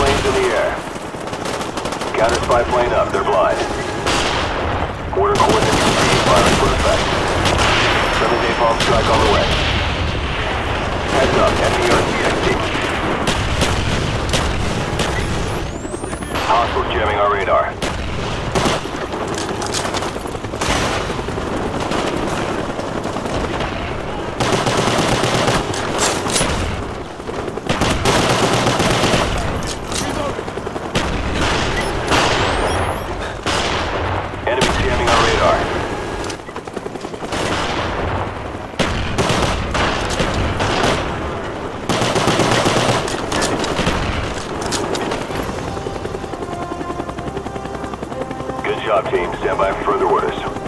planes in the air. Counter spy plane up, they're blind. Quarter coordinates received, firing for effect. Friendly napalm strike on the way. Heads up, FERTXT. Hostile jamming our radar. Team, stand by for further orders.